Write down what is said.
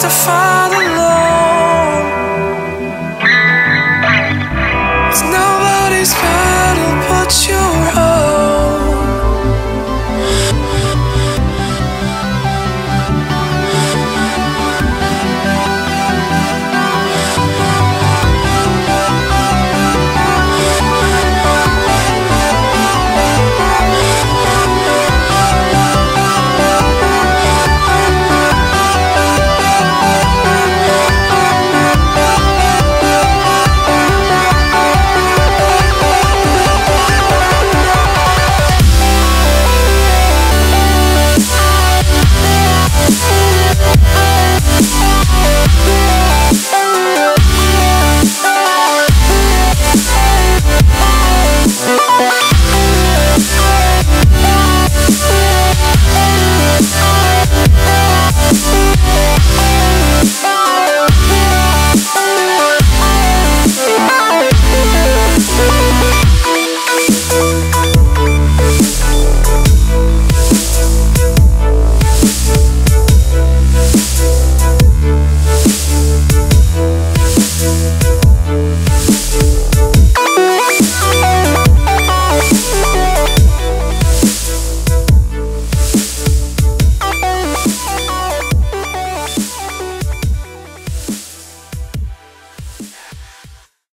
to follow.